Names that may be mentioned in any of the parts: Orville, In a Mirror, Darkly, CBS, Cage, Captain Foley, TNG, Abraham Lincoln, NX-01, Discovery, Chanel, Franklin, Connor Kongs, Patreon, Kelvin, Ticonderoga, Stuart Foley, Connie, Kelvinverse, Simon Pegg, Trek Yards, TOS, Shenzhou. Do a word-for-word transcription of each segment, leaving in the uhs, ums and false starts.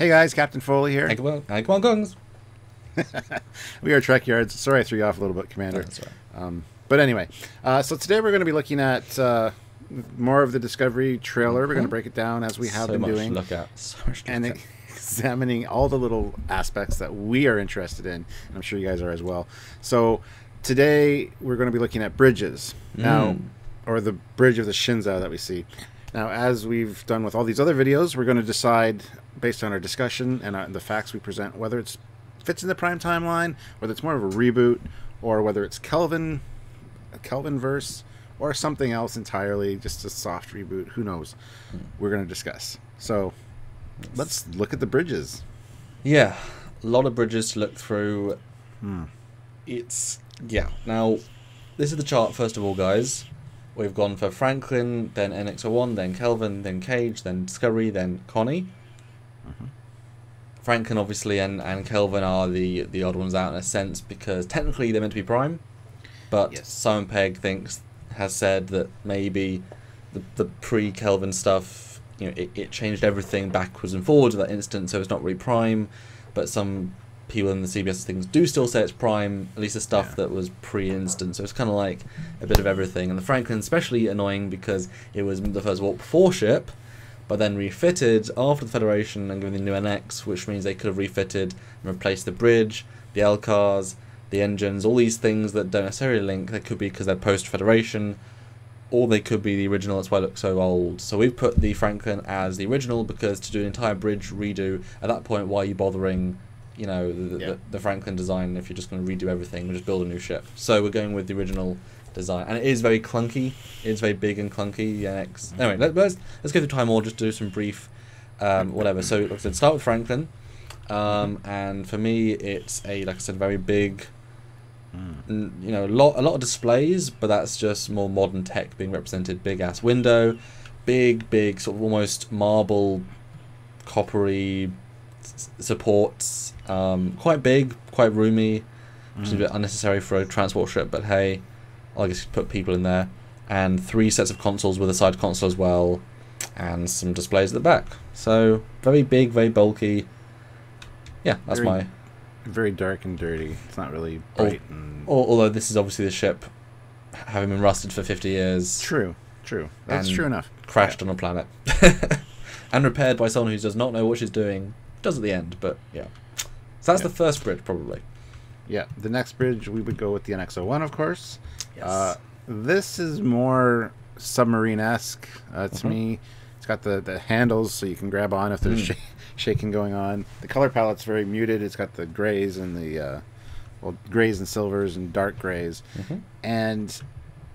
Hey guys, Captain Foley here. Connor Kongs. We are Trek Yards. Sorry I threw you off a little bit, Commander. That's right. Um, but anyway, uh, so today we're going to be looking at uh, more of the Discovery trailer. We're going to break it down as we have so been much doing. Look at. So much look and at. Examining all the little aspects that we are interested in. And I'm sure you guys are as well. So today we're going to be looking at bridges. Mm. Now, or the bridge of the Shenzhou that we see. Now, as we've done with all these other videos, we're going to decide, based on our discussion and uh, the facts we present, whether it fits in the prime timeline, whether it's more of a reboot, or whether it's Kelvin, a Kelvinverse, or something else entirely, just a soft reboot. Who knows? Hmm. We're going to discuss. So, let's look at the bridges. Yeah, a lot of bridges to look through. Hmm. It's, yeah. Now, this is the chart, first of all, guys. We've gone for Franklin, then N X oh one, then Kelvin, then Cage, then Discovery, then Connie. Mm-hmm. Franklin, obviously, and, and Kelvin are the, the odd ones out in a sense, because technically they're meant to be prime, but yes. Simon Pegg thinks, has said that maybe the, the pre-Kelvin stuff, you know, it, it changed everything backwards and forwards at that instant, so it's not really prime, but some people in the C B S things do still say it's prime, at least the stuff yeah. that was pre-instant, so it's kind of like a bit of everything. And the Franklin especially annoying because it was the first warp before ship, but then refitted after the Federation and given the new N X, which means they could have refitted and replaced the bridge, the L cars, the engines, all these things that don't necessarily link. That could be because they're post-Federation, or they could be the original, that's why it looks so old. So we've put the Franklin as the original because to do an entire bridge redo, at that point, why are you bothering you know, the, yeah. the, the Franklin design if you're just going to redo everything and just build a new ship. So we're going with the original design. And it is very clunky. It's very big and clunky. The N X. Anyway, let, let's, let's go through time or just do some brief um, whatever. So like I said, start with Franklin. Um, and for me, it's a, like I said, very big, you know, a lot, a lot of displays, but that's just more modern tech being represented. Big-ass window, big, big sort of almost marble, coppery supports, um, quite big, quite roomy, which is a bit unnecessary for a transport ship, but hey, I guess you put people in there, and three sets of consoles with a side console as well, and some displays at the back. So very big, very bulky. Yeah, that's very, my very dark and dirty. It's not really bright. Al and although this is obviously the ship having been rusted for fifty years. True, true. That's true enough. Crashed yeah. on a planet and repaired by someone who does not know what she's doing. Does at the end, but yeah. So that's yeah. the first bridge, probably. Yeah, the next bridge we would go with the N X oh one, of course. Yes. Uh, this is more submarine-esque uh, to mm-hmm. me. It's got the, the handles so you can grab on if there's mm. sh shaking going on. The color palette's very muted. It's got the grays and the uh, well, grays and silvers and dark grays, mm-hmm. and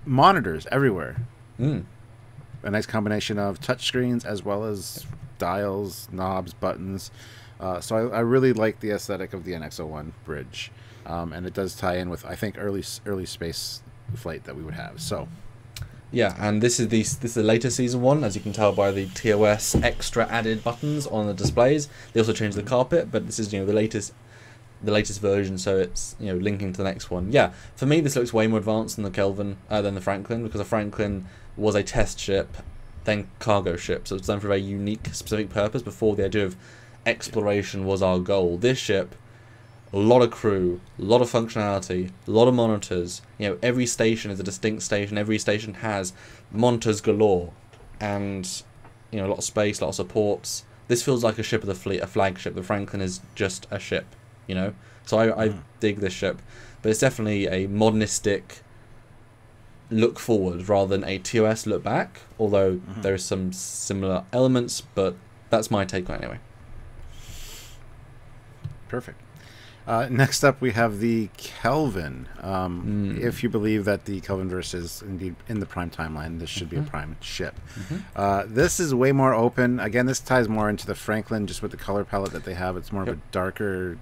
monitors everywhere. Mm. A nice combination of touchscreens as well as dials, knobs, buttons. Uh, so I, I really like the aesthetic of the N X oh one bridge, um, and it does tie in with I think early early space flight that we would have. So yeah, and this is the this is the later season one, as you can tell by the T O S extra added buttons on the displays. They also changed the carpet, but this is you know the latest the latest version, so it's you know linking to the next one. Yeah, for me this looks way more advanced than the Kelvin uh, than the Franklin, because the Franklin was a test ship. Then cargo ship, so it's done for a very unique, specific purpose. Before the idea of exploration was our goal. This ship, a lot of crew, a lot of functionality, a lot of monitors. You know, every station is a distinct station. Every station has monitors galore, and you know, a lot of space, a lot of supports. This feels like a ship of the fleet, a flagship. The Franklin is just a ship, you know. So I, I dig this ship, but it's definitely a modernistic look forward rather than a T O S look back, although mm-hmm. there are some similar elements, but that's my take on it anyway. Perfect. Uh, next up we have the Kelvin. Um, mm. If you believe that the Kelvinverse is indeed in the prime timeline, this should mm-hmm. be a prime ship. Mm-hmm. uh, this is way more open. Again, this ties more into the Franklin just with the color palette that they have. It's more yep. of a darker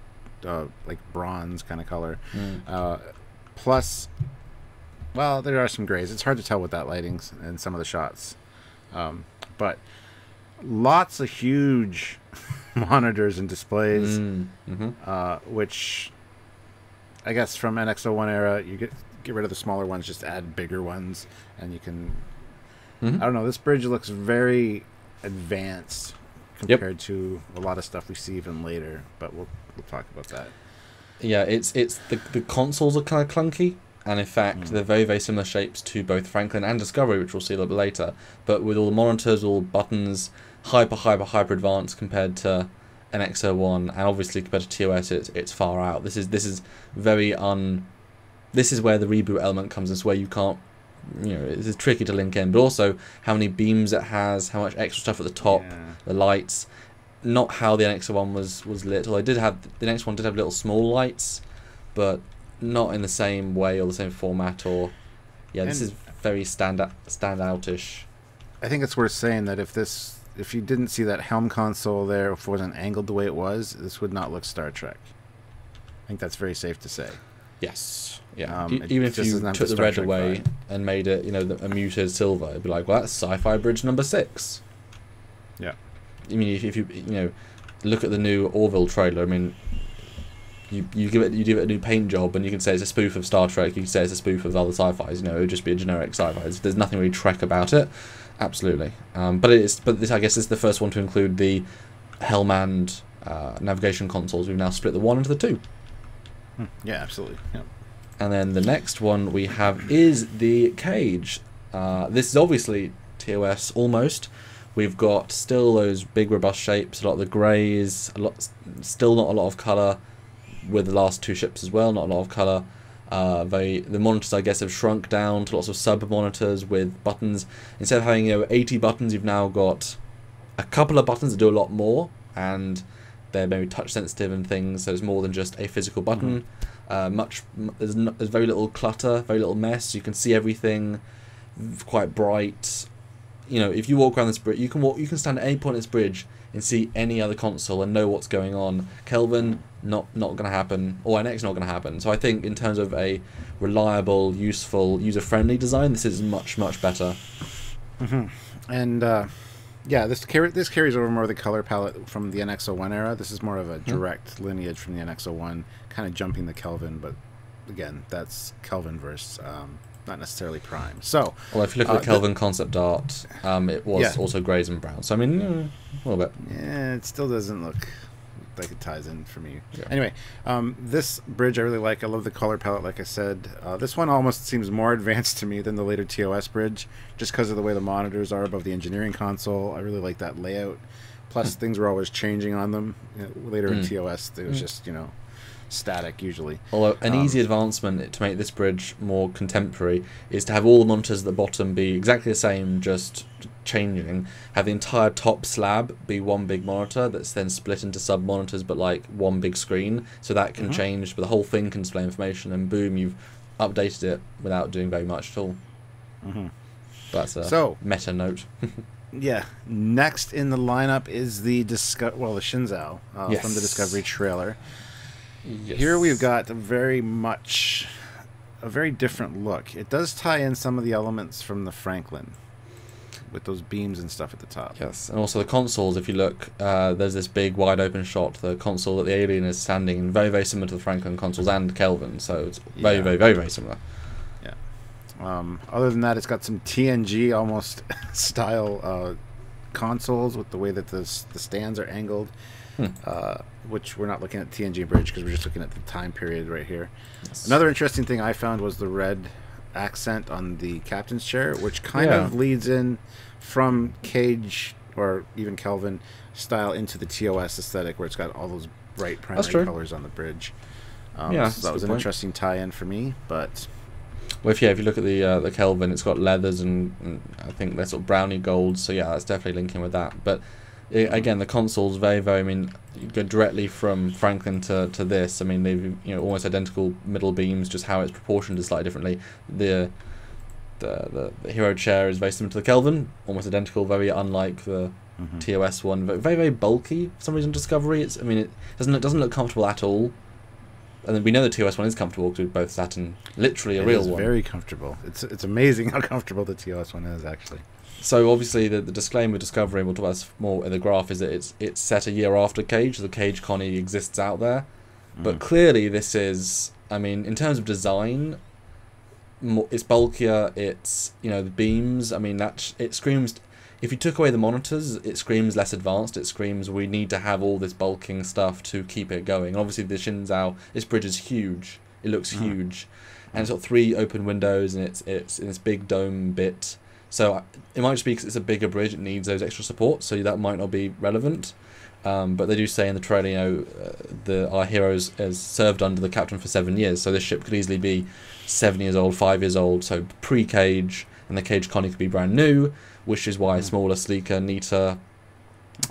uh, like bronze kind of color. Mm. Uh, plus well, there are some grays. It's hard to tell with that lighting and some of the shots. Um, but lots of huge monitors and displays, mm. mm-hmm. uh, which I guess from N X oh one era, you get get rid of the smaller ones, just add bigger ones, and you can... Mm-hmm. I don't know, this bridge looks very advanced compared yep. to a lot of stuff we see even later. But we'll we'll talk about that. Yeah, it's it's the the consoles are kind of clunky, and in fact mm. they're very very similar shapes to both Franklin and Discovery, which we'll see a little bit later. But with all the monitors, all the buttons, hyper hyper hyper advanced compared to N X oh one, and obviously compared to T O S, it's it's far out. This is this is very un. This is where the reboot element comes. This is where you can't, you know, it's tricky to link in. But also how many beams it has, how much extra stuff at the top, yeah. the lights. Not how the N X oh one was was lit. Although I did have the next one did have little small lights, but not in the same way or the same format. Or yeah, this and is very stand out, stand outish. I think it's worth saying that if this, if you didn't see that helm console there, if it wasn't angled the way it was, this would not look Star Trek. I think that's very safe to say. Yes. Yeah. Um, e even if you took the red away vibe. and made it, you know, the, a muted silver, it'd be like, well, that's sci-fi bridge number six. Yeah. I mean, if, if you you know, look at the new Orville trailer. I mean, you you give it you give it a new paint job, and you can say it's a spoof of Star Trek. You can say it's a spoof of other sci-fi's. You know, it would just be a generic sci-fi. There's nothing really Trek about it. Absolutely. Um, but it's but this I guess is the first one to include the helm and uh, navigation consoles. We've now split the one into the two. Yeah, absolutely. Yeah. And then the next one we have is the Cage. Uh, this is obviously T O S almost. We've got still those big robust shapes, a lot of the greys, a lot, still not a lot of colour with the last two ships as well, not a lot of colour. Uh, they, the monitors, I guess, have shrunk down to lots of sub-monitors with buttons. Instead of having, you know, eighty buttons, you've now got a couple of buttons that do a lot more, and they're maybe touch sensitive and things, so it's more than just a physical button. Mm-hmm. uh, much there's, no, there's very little clutter, very little mess. You can see everything, quite bright. You know, if you walk around this bridge, you can walk, you can stand at any point in this bridge and see any other console and know what's going on. Kelvin, not not going to happen, or N X not going to happen. So I think in terms of a reliable, useful, user-friendly design, this is much much better. Mm-hmm. And. Uh... Yeah, this car this carries over more of the color palette from the N X oh one era. This is more of a direct yeah. lineage from the N X oh one, kind of jumping the Kelvin, but again, that's Kelvinverse, um, not necessarily Prime. So, well, if you look at uh, the Kelvin the, concept art, um, it was yeah. also greys and browns. So I mean, mm, a little bit. Yeah, it still doesn't look like it ties in for me. Yeah. Anyway, um, this bridge I really like. I love the color palette, like I said. Uh, this one almost seems more advanced to me than the later T O S bridge, just because of the way the monitors are above the engineering console. I really like that layout. Plus, things were always changing on them. Later mm. in T O S, it was mm. just, you know, static usually. Although an um, easy advancement to make this bridge more contemporary is to have all the monitors at the bottom be exactly the same, just changing. Have the entire top slab be one big monitor that's then split into sub monitors, but like one big screen, so that can mm-hmm. change, but the whole thing can display information, and boom, you've updated it without doing very much at all. Mm-hmm. That's a so, meta note. Yeah. Next in the lineup is the Disco- well the Shenzhou uh, yes. from the Discovery trailer. Yes. Here we've got a very much a very different look. It does tie in some of the elements from the Franklin with those beams and stuff at the top. Yes, and also the consoles. If you look, uh, there's this big wide open shot, the console that the alien is standing in, very very similar to the Franklin consoles and Kelvin, so it's very yeah. very very very similar. Yeah. Um, other than that, it's got some T N G almost style uh, consoles with the way that the the stands are angled. Hmm. Uh, which we're not looking at T N G bridge because we're just looking at the time period right here. Yes. Another interesting thing I found was the red accent on the captain's chair, which kind yeah. of leads in from Cage or even Kelvin style into the T O S aesthetic, where it's got all those bright primary colors on the bridge. Um, yeah, so that was an point. interesting tie-in for me. But well, if yeah, if you look at the uh, the Kelvin, it's got leathers and, and I think they're sort of brownie gold. So yeah, that's definitely linking with that. But It, again, the consoles very, very. I mean, you go directly from Franklin to to this. I mean, they've you know almost identical middle beams. Just how it's proportioned is slightly differently. The the the, the hero chair is very similar to the Kelvin, almost identical. Very unlike the mm-hmm. T O S one, but very, very bulky. For some reason, Discovery. It's. I mean, it doesn't it doesn't look comfortable at all. And then we know the T O S one is comfortable because we've both sat in literally a it real is one. It's very comfortable. It's it's amazing how comfortable the T O S one is actually. So obviously the, the disclaimer Discovery, and we'll talk about this more in the graph, is that it's it's set a year after Cage, so the Cage Connie exists out there. Mm. But clearly this is, I mean, in terms of design, more, it's bulkier, it's, you know, the beams, I mean, that, it screams, If you took away the monitors, it screams less advanced. It screams we need to have all this bulking stuff to keep it going. And obviously the Shenzhou, this bridge is huge. It looks mm. huge, and it's got three open windows, and it's it's in this big dome bit. So it might just be because it's a bigger bridge, it needs those extra supports, so that might not be relevant. Um, but they do say in the trailer, you know, uh, the, our heroes has served under the captain for seven years, so this ship could easily be seven years old, five years old, so pre-Cage, and the Cage Connie could be brand new, which is why smaller, sleeker, neater.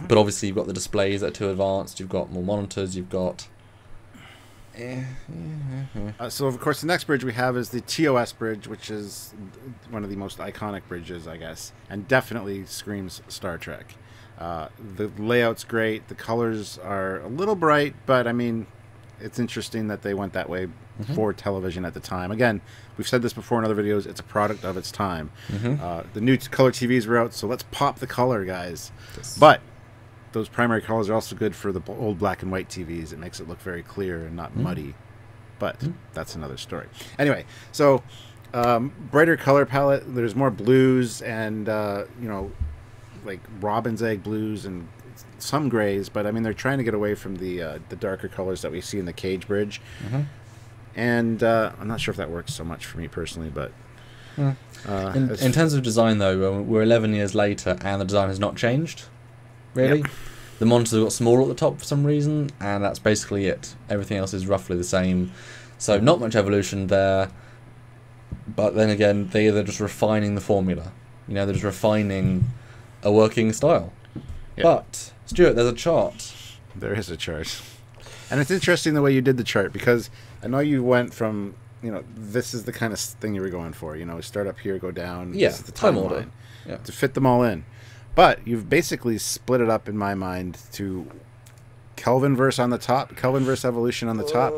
But obviously you've got the displays that are too advanced, you've got more monitors, you've got... Uh, so of course the next bridge we have is the T O S bridge, which is one of the most iconic bridges, I guess, and definitely screams Star Trek. Uh, the layout's great, the colors are a little bright, but I mean, it's interesting that they went that way mm-hmm. for television at the time. Again, we've said this before in other videos, it's a product of its time. Mm-hmm. uh, the new color T Vs were out, so let's pop the color, guys. Yes. But those primary colors are also good for the old black and white T Vs. It makes it look very clear and not mm-hmm. muddy, but mm-hmm. that's another story. Anyway, so um, brighter color palette. There's more blues and, uh, you know, like robin's egg blues and some grays, but I mean, they're trying to get away from the uh, the darker colors that we see in the Cage bridge. Mm-hmm. And uh, I'm not sure if that works so much for me personally, but... Mm. Uh, in, in terms of design, though, we're eleven years later and the design has not changed. Really, yep. The monitors got smaller at the top for some reason, and that's basically it. Everything else is roughly the same, so not much evolution there. But then again, they they're just refining the formula. You know, they're just refining a working style. Yep. But Stuart, there's a chart. There is a chart, and it's interesting the way you did the chart, because I know you went from, you know, this is the kind of thing you were going for. You know, start up here, go down. Yeah, this is the time order. Yeah. To fit them all in. But you've basically split it up in my mind to Kelvinverse on the top, Kelvinverse Evolution on the top,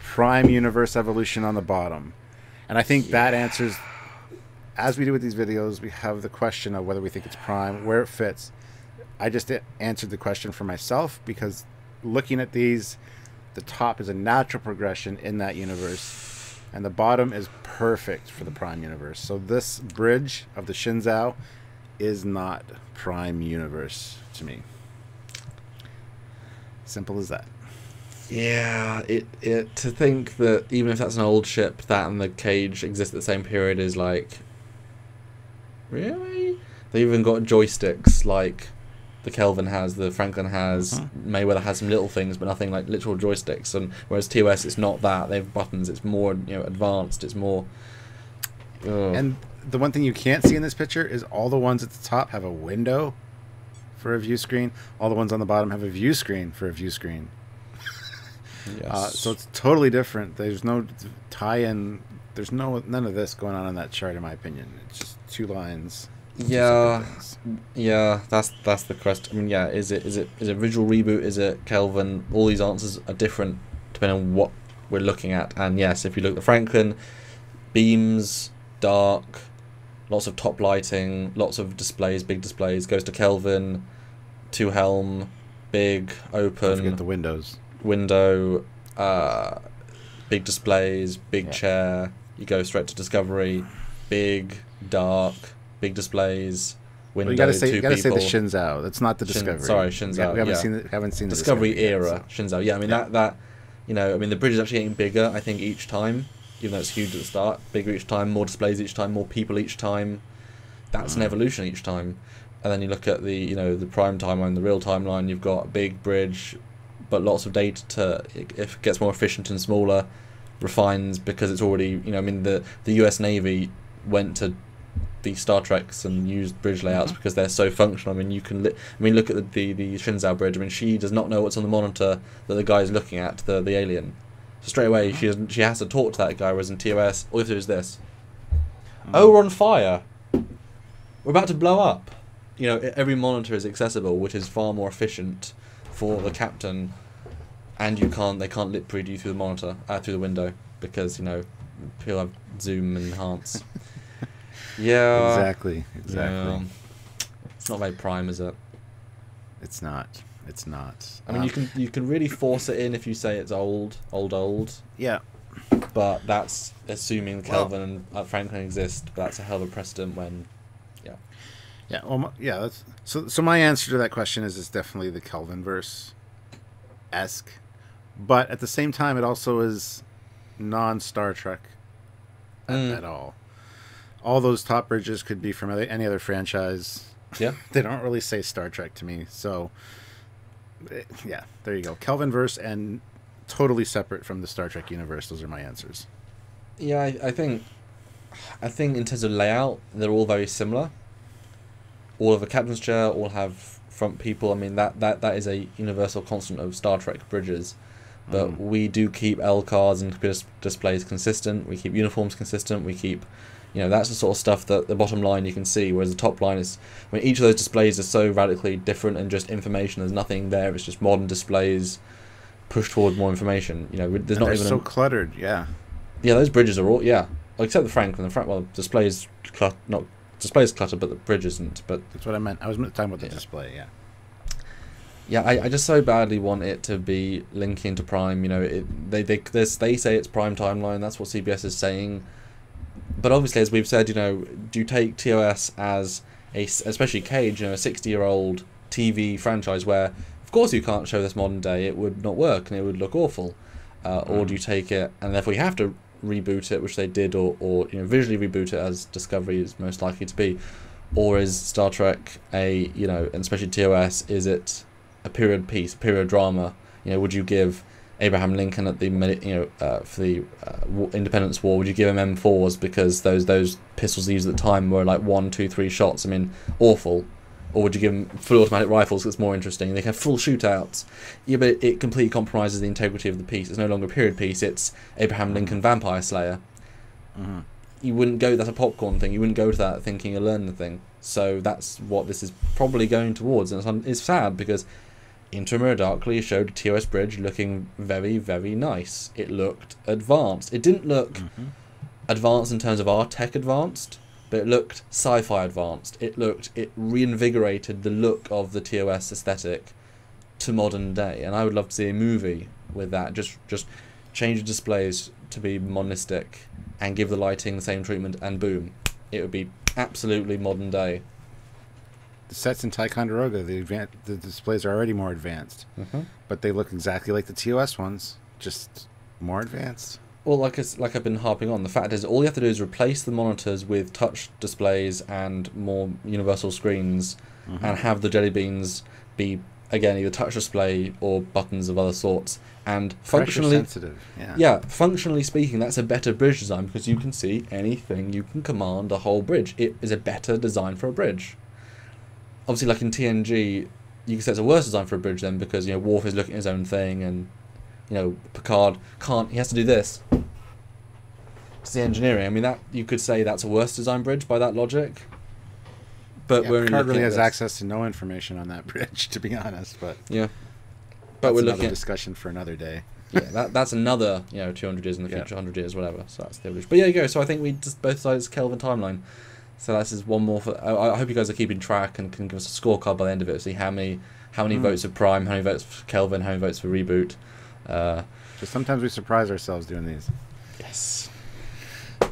Prime Universe Evolution on the bottom. And I think yeah. that answers, as we do with these videos, we have the question of whether we think it's Prime, where it fits. I just answered the question for myself, because looking at these, the top is a natural progression in that universe, and the bottom is perfect for the Prime Universe. So this bridge of the Shenzhou is not Prime Universe to me. Simple as that. Yeah, it it to think that even if that's an old ship, that and the Cage exist at the same period is like, really? They even got joysticks like the Kelvin has, the Franklin has, uh-huh. Mayweather has some little things, but nothing like literal joysticks. And whereas T O S, it's not that. They have buttons. It's more, you know, advanced. It's more. Ugh. And the one thing you can't see in this picture is all the ones at the top have a window for a view screen. All the ones on the bottom have a view screen for a view screen. Yes. Uh, so it's totally different. There's no tie-in. There's no none of this going on in that chart, in my opinion. It's just two lines. Yeah, yeah. That's that's the question. I mean, yeah. Is it is it is it visual reboot? Is it Kelvin? All these answers are different depending on what we're looking at. And yes, if you look at the Franklin, beams, dark. Lots of top lighting, lots of displays, big displays. Goes to Kelvin, to Helm, big, open. Don't forget the windows. Window, uh, big displays, big yeah. chair. You go straight to Discovery, big, dark, big displays. Window, well, you gotta say, two you gotta people. say the Shenzhou. That's not the Discovery. Shin, sorry, Shenzhou. We haven't yeah. seen the, haven't seen Discovery, the Discovery era yet, so. Shenzhou. Yeah, I mean yeah. that that, you know, I mean the bridge is actually getting bigger. I think each time. Even though it's huge at the start, bigger each time, more displays each time, more people each time. That's an evolution each time. And then you look at the, you know, the prime timeline, the real timeline. You've got a big bridge, but lots of data. To, it gets more efficient and smaller, refines because it's already, you know, I mean the the U S Navy went to the Star Treks and used bridge layouts because they're so functional. I mean, you can, li I mean, look at the, the the Shenzhou bridge. I mean, she does not know what's on the monitor that the guy is looking at, the the alien. So straight away, she doesn't, she has to talk to that guy, whereas in T O S, all you have to do is this. Mm. Oh, we're on fire. We're about to blow up. You know, every monitor is accessible, which is far more efficient for the captain. And you can't, they can't lip read you through the monitor, uh, through the window, because, you know, people have zoom and enhance. yeah. Exactly, exactly. Yeah. It's not very prime, is it? It's not. It's not. I mean, um, you can you can really force it in if you say it's old, old, old. Yeah. But that's assuming Kelvin well, and Franklin exist. But that's a hell of a precedent when, yeah. Yeah. Well, my, yeah. That's, so, so my answer to that question is it's definitely the Kelvinverse-esque, but at the same time, it also is non-Star Trek mm. at, at all. All those top bridges could be from any other franchise. Yeah. They don't really say Star Trek to me. So, yeah, there you go. Kelvinverse and totally separate from the Star Trek universe. Those are my answers. Yeah, I, I think, I think in terms of layout, they're all very similar. All have a captain's chair, all have front people. I mean, that that that is a universal constant of Star Trek bridges. But mm. we do keep L cards and computer displays consistent. We keep uniforms consistent. We keep, you know, that's the sort of stuff that the bottom line you can see, whereas the top line is, I mean, each of those displays are so radically different and just information. There's nothing there. It's just modern displays pushed toward more information. You know, there's and not they're even so a, cluttered. Yeah. Yeah, those bridges are all yeah, except the Franklin. The Frank well, displays clut not displays clutter, but the bridge isn't. But that's what I meant. I was talking about the yeah. display. Yeah. Yeah, I, I just so badly want it to be linking to Prime. You know, it, they they they say it's Prime timeline. That's what C B S is saying. But obviously, as we've said, you know, do you take T O S as a, especially Cage, you know, a sixty-year-old T V franchise where, of course, you can't show this modern day. It would not work and it would look awful. Uh, or do you take it and therefore you have to reboot it, which they did, or, or you know, visually reboot it as Discovery is most likely to be, or is Star Trek a, you know, and especially T O S, is it a period piece, period drama? You know, would you give Abraham Lincoln at the, you know, uh, for the uh, Independence War, would you give him M fours because those those pistols used at the time were like one, two, three shots? I mean, awful. Or would you give them full automatic rifles because it's more interesting? They can have full shootouts. Yeah, but it completely compromises the integrity of the piece. It's no longer a period piece. It's Abraham Lincoln Vampire Slayer. Mm-hmm. You wouldn't go, that's a popcorn thing. You wouldn't go to that thinking you'll learn the thing. So that's what this is probably going towards. And it's sad because In a Mirror Darkly showed a T O S bridge looking very, very nice. It looked advanced. It didn't look mm-hmm. advanced in terms of our tech advanced, but it looked sci-fi advanced. It looked, it reinvigorated the look of the T O S aesthetic to modern day. And I would love to see a movie with that. Just, just change the displays to be modernistic and give the lighting the same treatment, and boom, it would be absolutely modern day. The sets in Ticonderoga, the advan the displays are already more advanced, mm-hmm. but they look exactly like the T O S ones, just more advanced. Well, like, it's, like I've been harping on, the fact is all you have to do is replace the monitors with touch displays and more universal screens mm-hmm. and have the jelly beans be, again, either touch display or buttons of other sorts. And functionally, sensitive. Yeah. yeah, functionally speaking, that's a better bridge design because you can see anything. You can command a whole bridge. It is a better design for a bridge. Obviously, like in T N G, you can say it's a worse design for a bridge then because, you know, Worf is looking at his own thing and, you know, Picard can't, he has to do this. It's the engineering. I mean, that you could say that's a worse design bridge by that logic. But yeah, we're Picard really has this. access to no information on that bridge, to be honest. But yeah, but that's we're looking at discussion for another day. Yeah, that that's another, you know, two hundred years in the yeah. future, hundred years, whatever. So that's the bridge. But yeah, you go. So I think we just both sides Kelvin timeline. So that's just one more. For I, I hope you guys are keeping track and can give us a scorecard by the end of it. See how many how many mm. votes for Prime, how many votes for Kelvin, how many votes for reboot. Uh, Just sometimes we surprise ourselves doing these. Yes.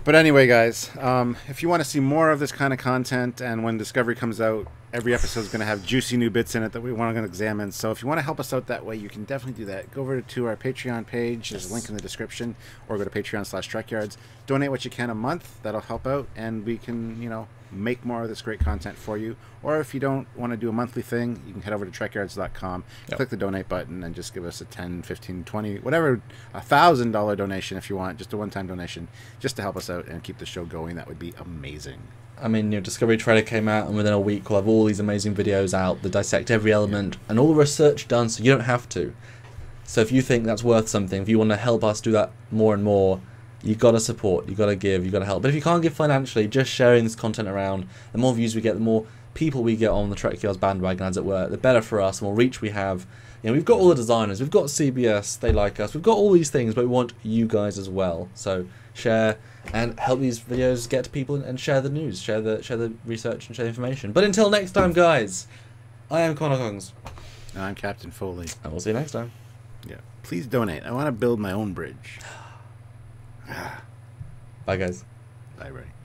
But anyway, guys, um, if you want to see more of this kind of content, and when Discovery comes out, every episode is going to have juicy new bits in it that we want to examine. So if you want to help us out that way, you can definitely do that. Go over to our Patreon page. There's a link in the description, or go to Patreon slash Trek Yards. Donate what you can a month. That'll help out, and we can, you know, make more of this great content for you. Or if you don't want to do a monthly thing, you can head over to Trek Yards dot com, yep. click the donate button, and just give us a ten, fifteen, twenty, whatever, a thousand dollar donation if you want, just a one-time donation, just to help us out and keep the show going. That would be amazing. I mean, your Discovery trailer came out, and within a week we'll have all these amazing videos out that dissect every element yeah. and all the research done, so you don't have to. So if you think that's worth something, if you want to help us do that more and more, you gotta support, you gotta give, you gotta help. But if you can't give financially, just sharing this content around, the more views we get, the more people we get on the Trek Yards bandwagon, as it were, the better for us, the more reach we have. You know, we've got all the designers, we've got C B S, they like us, we've got all these things, but we want you guys as well. So share and help these videos get to people, and share the news, share the share the research, and share the information. But until next time, guys, I am Connor Kongs. And I'm Captain Foley. And we'll see you next time. Yeah. Please donate. I want to build my own bridge. Bye, guys. Bye, Ray.